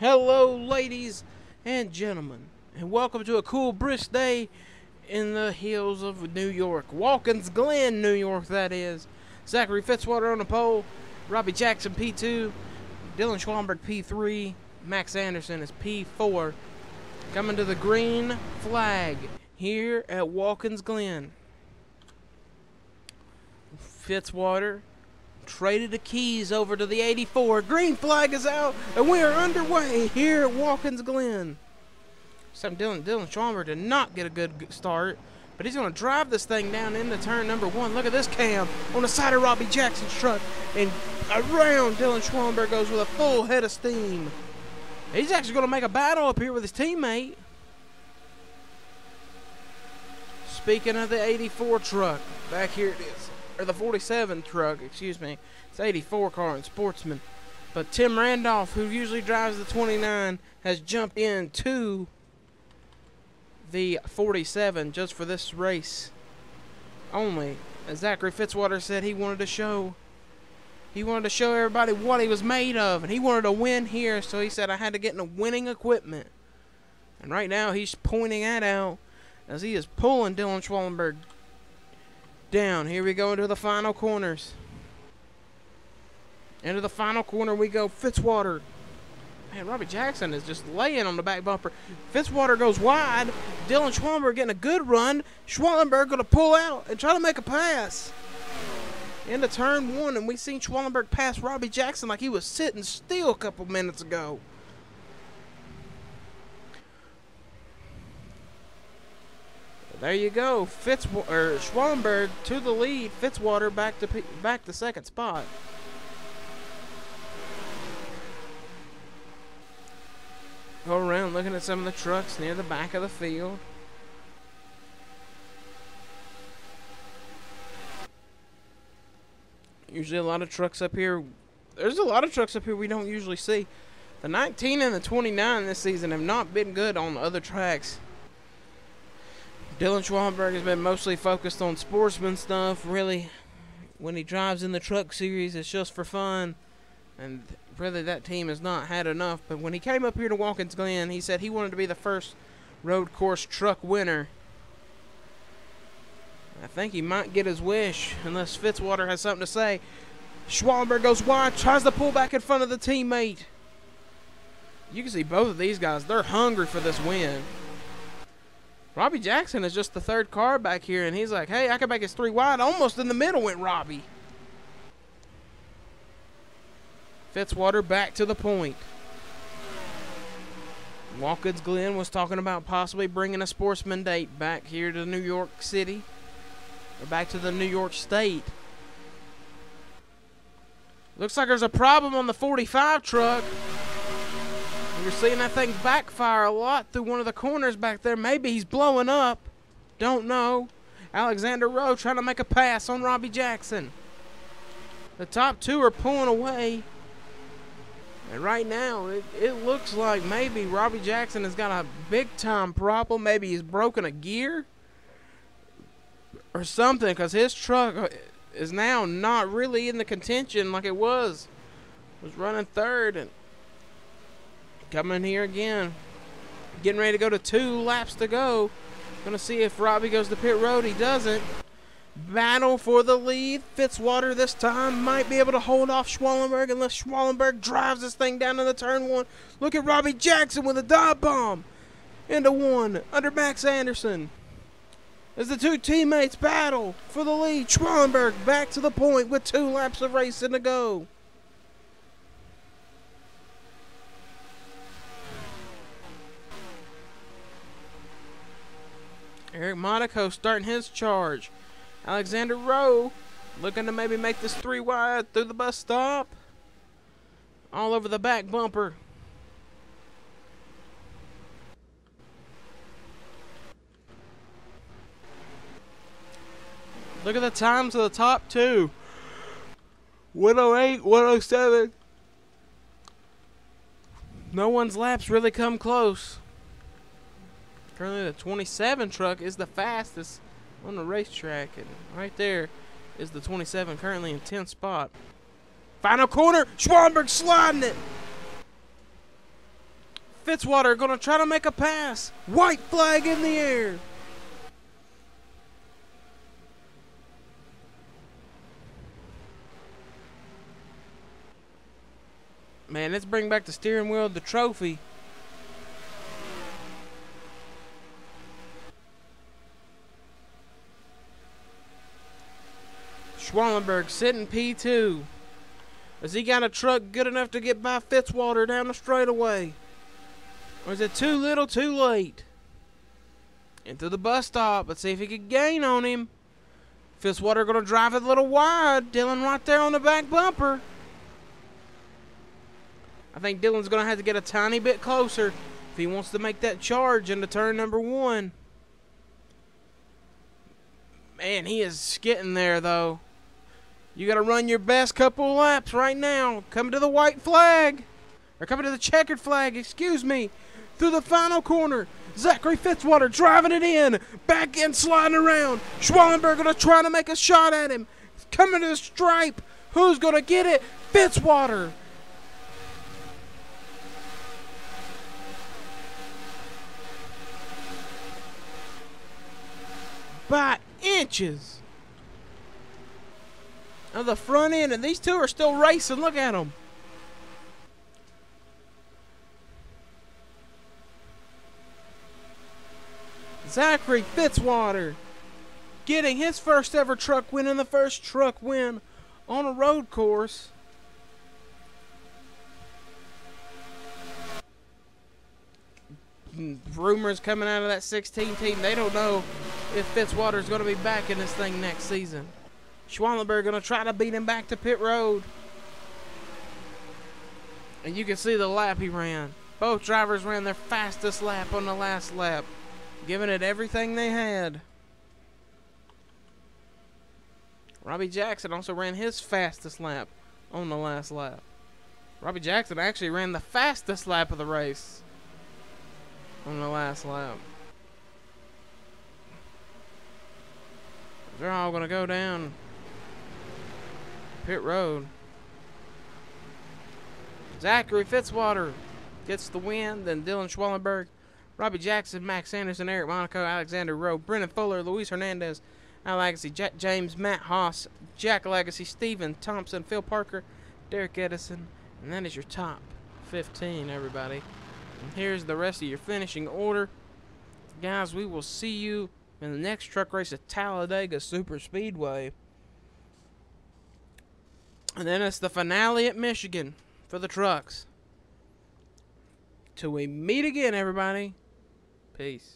Hello, ladies and gentlemen, and welcome to a cool, brisk day in the hills of New York. Watkins Glen, New York, that is. Zachary Fitzwater on the pole, Robbie Jackson, P2, Dylan Schwamberg, P3, Max Anderson is P4. Coming to the green flag here at Watkins Glen. Fitzwater traded the keys over to the 84. Green flag is out, and we are underway here at Watkins Glen. Some Dylan Schwamberg did not get a good start, but he's going to drive this thing down into turn number one. Look at this cam on the side of Robbie Jackson's truck, and around Dylan Schwamberg goes with a full head of steam. He's actually going to make a battle up here with his teammate. Speaking of the 84 truck, back here it is. Or the 47 truck, excuse me. It's 84 car and Sportsman. But Tim Randolph, who usually drives the 29, has jumped into the 47 just for this race only. As Zachary Fitzwater said, he wanted to show everybody what he was made of, and he wanted to win here, so he said, I had to get in the winning equipment. And right now he's pointing that out as he is pulling Dylan Schwallenberg down. Here we go into the final corners. Into the final corner we go. Fitzwater. Man, Robbie Jackson is just laying on the back bumper. Fitzwater goes wide. Dylan Schwamberg getting a good run. Schwamberg going to pull out and try to make a pass into turn one, and we've seen Schwamberg pass Robbie Jackson like he was sitting still a couple minutes ago. There you go, Schwamberg to the lead, Fitzwater back to second spot. Go around looking at some of the trucks near the back of the field. Usually a lot of trucks up here. There's a lot of trucks up here we don't usually see. The 19 and the 29 this season have not been good on other tracks. Dylan Schwamberg has been mostly focused on sportsman stuff, really. When he drives in the truck series, it's just for fun. And really, that team has not had enough. But when he came up here to Watkins Glen, he said he wanted to be the first road course truck winner. I think he might get his wish, unless Fitzwater has something to say. Schwamberg goes wide, tries to pull back in front of the teammate. You can see both of these guys, they're hungry for this win. Robbie Jackson is just the third car back here, and he's like, hey, I can make his three wide. Almost in the middle went Robbie. Fitzwater back to the point. Watkins Glen was talking about possibly bringing a sportsman date back here to New York City, or back to the New York State. Looks like there's a problem on the 45 truck. You're seeing that thing backfire a lot through one of the corners back there. Maybe he's blowing up. Don't know. Alexander Rowe trying to make a pass on Robbie Jackson. The top two are pulling away. And right now, it looks like maybe Robbie Jackson has got a big-time problem. Maybe he's broken a gear or something, because his truck is now not really in the contention like it was. It was running third and coming here again, getting ready to go to 2 laps to go. Gonna see if Robbie goes to pit road. He doesn't. Battle for the lead. Fitzwater this time might be able to hold off Schwallenberg unless Schwallenberg drives this thing down into turn one. Look at Robbie Jackson with a dive bomb into one under Max Anderson. As the two teammates battle for the lead, Schwallenberg back to the point with 2 laps of racing to go. Eric Monaco starting his charge. Alexander Rowe looking to maybe make this three wide through the bus stop. All over the back bumper. Look at the times of the top two. 108, 107. No one's laps really come close. Currently, the 27 truck is the fastest on the racetrack, and right there is the 27 currently in 10th spot. Final corner, Schwamberg sliding it. Fitzwater going to try to make a pass. White flag in the air. Man, let's bring back the steering wheel, the trophy. Schwallenberg sitting P2. Has he got a truck good enough to get by Fitzwater down the straightaway? Or is it too little, too late? Into the bus stop. Let's see if he can gain on him. Fitzwater going to drive it a little wide. Dylan right there on the back bumper. I think Dylan's going to have to get a tiny bit closer if he wants to make that charge into turn number one. Man, he is getting there, though. You got to run your best couple laps right now. Coming to the white flag. Or coming to the checkered flag, excuse me. Through the final corner. Zachary Fitzwater driving it in. Back end sliding around. Schwallenberg going to try to make a shot at him. Coming to the stripe. Who's going to get it? Fitzwater. By inches of the front end, and these two are still racing. Look at them. Zachary Fitzwater getting his first ever truck win and the first truck win on a road course. Rumors coming out of that 16 team, they don't know if Fitzwater's going to be back in this thing next season. Schwallenberg going to try to beat him back to pit road. And you can see the lap he ran. Both drivers ran their fastest lap on the last lap, giving it everything they had. Robbie Jackson also ran his fastest lap on the last lap. Robbie Jackson actually ran the fastest lap of the race on the last lap. They're all going to go down pit road. Zachary Fitzwater gets the win, then Dylan Schwallenberg, Robbie Jackson, Max Anderson, Eric Monaco, Alexander Rowe, Brennan Fuller, Luis Hernandez, Alexi James, Matt Haas, Jack Legacy, Steven Thompson, Phil Parker, Derek Edison, and that is your top 15, everybody. And here's the rest of your finishing order. Guys, we will see you in the next truck race at Talladega Super Speedway. And then it's the finale at Michigan for the trucks. Till we meet again, everybody. Peace.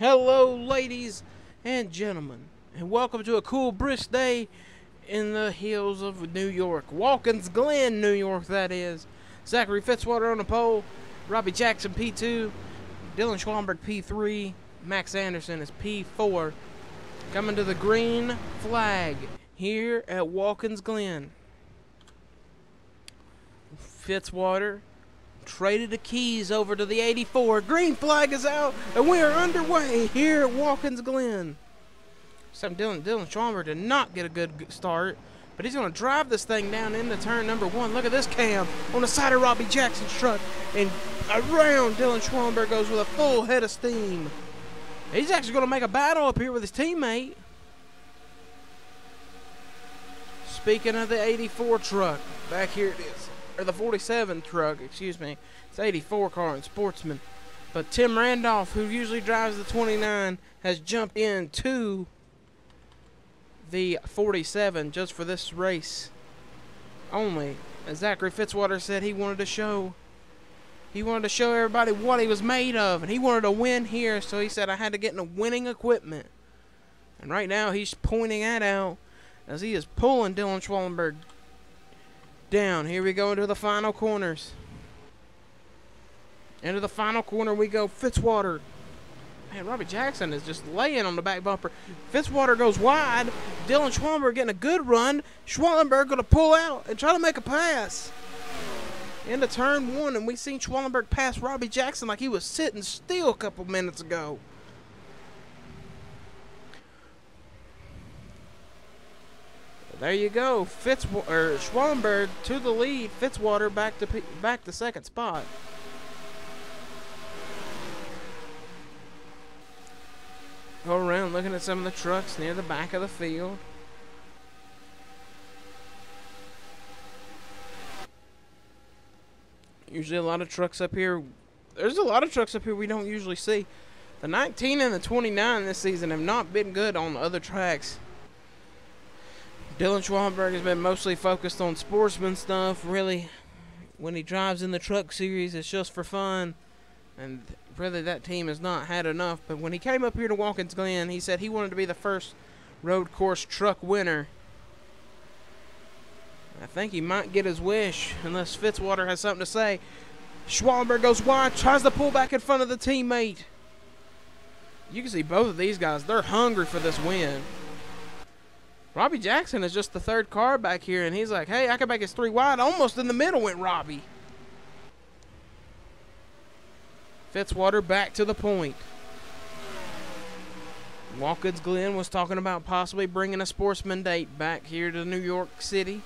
Hello, ladies and gentlemen, and welcome to a cool brisk day in the hills of New York. Watkins Glen, New York, that is. Zachary Fitzwater on the pole. Robbie Jackson, P2. Dylan Schwamberg, P3. Max Anderson is P4. Coming to the green flag here at Watkins Glen. Fitzwater traded the keys over to the 84. Green flag is out, and we are underway here at Watkins Glen. Except Dylan Schwamberg did not get a good start, but he's going to drive this thing down into turn number one. Look at this cam on the side of Robbie Jackson's truck. And around Dylan Schwamberg goes with a full head of steam. He's actually going to make a battle up here with his teammate. Speaking of the 84 truck, back here it is. Or the 47 truck, excuse me. It's 84 car and Sportsman. But Tim Randolph, who usually drives the 29, has jumped into the 47 just for this race only. As Zachary Fitzwater said, he wanted to show everybody what he was made of, and he wanted to win here, so he said, I had to get into winning equipment. And right now he's pointing that out as he is pulling Dylan Schwallenberg down. Here we go into the final corners. Into the final corner we go. Fitzwater. Man, Robbie Jackson is just laying on the back bumper. Fitzwater goes wide. Dylan Schwamberg getting a good run. Schwallenberg going to pull out and try to make a pass into turn one, and we've seen Schwallenberg pass Robbie Jackson like he was sitting still a couple minutes ago. There you go. Schwamberg to the lead. Fitzwater back to second spot. Go around looking at some of the trucks near the back of the field. Usually a lot of trucks up here. There's a lot of trucks up here we don't usually see. The 19 and the 29 this season have not been good on the other tracks. Dylan Schwamberg has been mostly focused on sportsman stuff. Really, when he drives in the truck series, it's just for fun. And really, that team has not had enough. But when he came up here to Watkins Glen, he said he wanted to be the first road course truck winner. I think he might get his wish, unless Fitzwater has something to say. Schwamberg goes wide, tries to pull back in front of the teammate. You can see both of these guys, they're hungry for this win. Robbie Jackson is just the third car back here, and he's like, hey, I can make his three wide. Almost in the middle went Robbie. Fitzwater back to the point. Watkins Glen was talking about possibly bringing a sportsman date back here to New York City,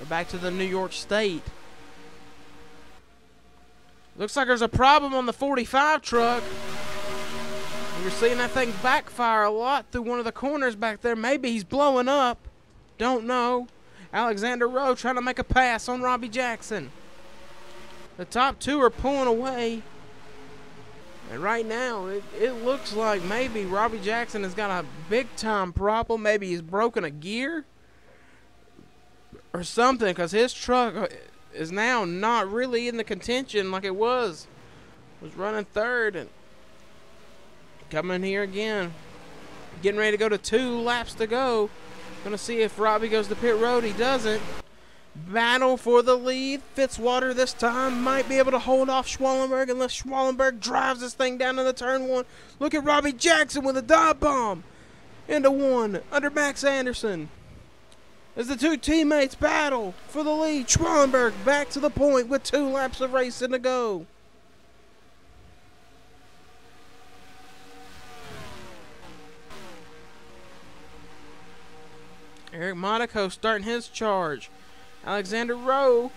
or back to the New York State. Looks like there's a problem on the 45 truck. You're seeing that thing backfire a lot through one of the corners back there. Maybe he's blowing up. Don't know. Alexander Rowe trying to make a pass on Robbie Jackson. The top two are pulling away. And right now, it looks like maybe Robbie Jackson has got a big-time problem. Maybe he's broken a gear or something, because his truck is now not really in the contention like it was. It was running third and coming here again. Getting ready to go to 2 laps to go. Going to see if Robbie goes to pit road. He doesn't. Battle for the lead. Fitzwater this time might be able to hold off Schwallenberg unless Schwallenberg drives this thing down into turn one. Look at Robbie Jackson with a dive bomb into one under Max Anderson. As the two teammates battle for the lead, Schwallenberg back to the point with 2 laps of racing to go. Eric Monaco starting his charge. Alexander Rowe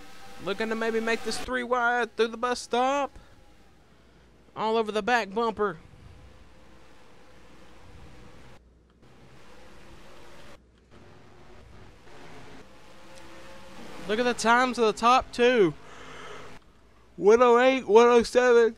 looking to maybe make this three wide through the bus stop. All over the back bumper. Look at the times of the top two. 108, 107,